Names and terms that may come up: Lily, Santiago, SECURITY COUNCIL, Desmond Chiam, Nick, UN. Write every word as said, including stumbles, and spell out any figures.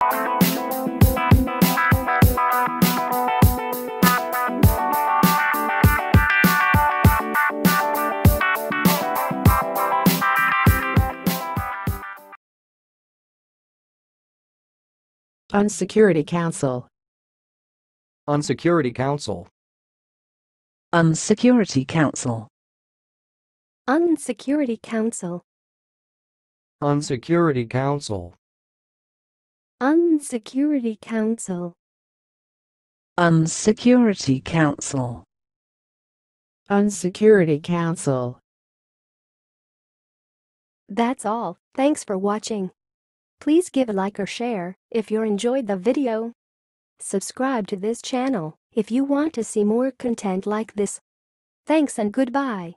UN Security Council. UN Security Council. UN Security Council. UN Security Council. UN Security Council. UN Security Council. UN Security Council. UN Security Council. That's all. Thanks for watching. Please give a like or share if you enjoyed the video. Subscribe to this channel if you want to see more content like this. Thanks and goodbye.